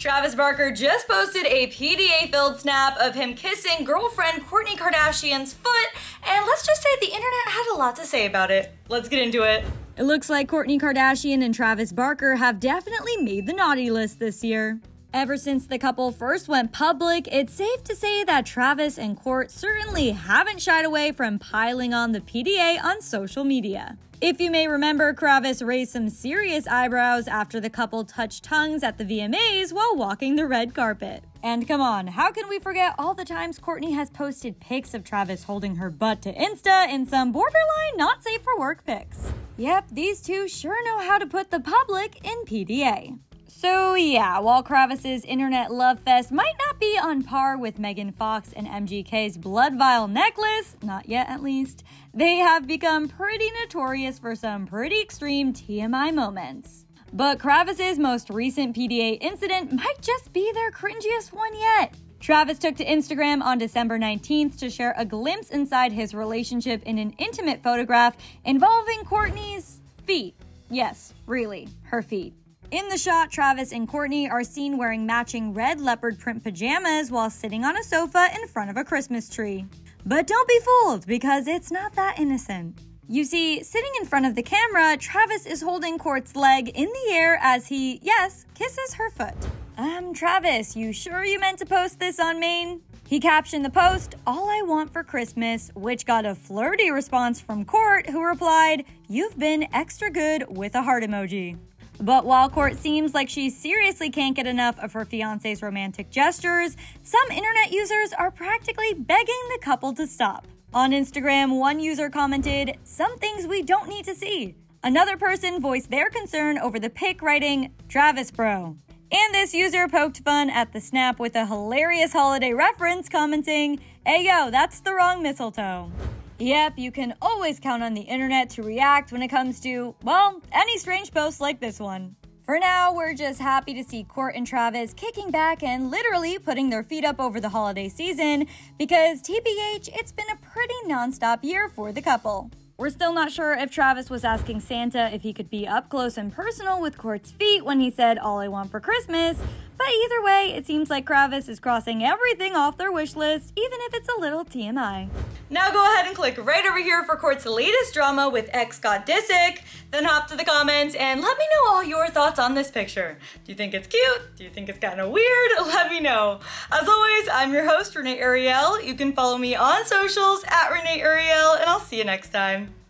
Travis Barker just posted a PDA-filled snap of him kissing girlfriend Kourtney Kardashian's foot, and let's just say the internet had a lot to say about it. Let's get into it. It looks like Kourtney Kardashian and Travis Barker have definitely made the naughty list this year. Ever since the couple first went public, it's safe to say that Travis and Kourt certainly haven't shied away from piling on the PDA on social media. If you may remember, Kravis raised some serious eyebrows after the couple touched tongues at the VMAs while walking the red carpet. And come on, how can we forget all the times Kourtney has posted pics of Travis holding her butt to Insta in some borderline not safe for work pics? Yep, these two sure know how to put the public in PDA. So yeah, while Kravis's internet love fest might not be on par with Megan Fox and MGK's blood vial necklace, not yet at least, they have become pretty notorious for some pretty extreme TMI moments. But Kravis's most recent PDA incident might just be their cringiest one yet. Travis took to Instagram on December 19th to share a glimpse inside his relationship in an intimate photograph involving Kourtney's feet. Yes, really, her feet. In the shot, Travis and Kourtney are seen wearing matching red leopard print pajamas while sitting on a sofa in front of a Christmas tree. But don't be fooled, because it's not that innocent. You see, sitting in front of the camera, Travis is holding Kourt's leg in the air as he, yes, kisses her foot. Travis, you sure you meant to post this on Maine? He captioned the post, "All I want for Christmas," which got a flirty response from Kourt, who replied, "You've been extra good," with a heart emoji. But while Kourt seems like she seriously can't get enough of her fiancé's romantic gestures, some internet users are practically begging the couple to stop. On Instagram, one user commented, "Some things we don't need to see." Another person voiced their concern over the pic, writing, "Travis bro." And this user poked fun at the snap with a hilarious holiday reference, commenting, "Hey yo, that's the wrong mistletoe." Yep, you can always count on the internet to react when it comes to, well, any strange posts like this one. For now, we're just happy to see Kourt and Travis kicking back and literally putting their feet up over the holiday season, because TBH, it's been a pretty nonstop year for the couple. We're still not sure if Travis was asking Santa if he could be up close and personal with Kourt's feet when he said, "All I want for Christmas," but either way, it seems like Kravis is crossing everything off their wish list, even if it's a little TMI. Now go ahead and click right over here for Kourt's latest drama with ex Scott Disick, then hop to the comments and let me know all your thoughts on this picture. Do you think it's cute? Do you think it's kind of weird? Let me know. As always, I'm your host, Renee Ariel. You can follow me on socials @Renee Ariel, and I'll see you next time.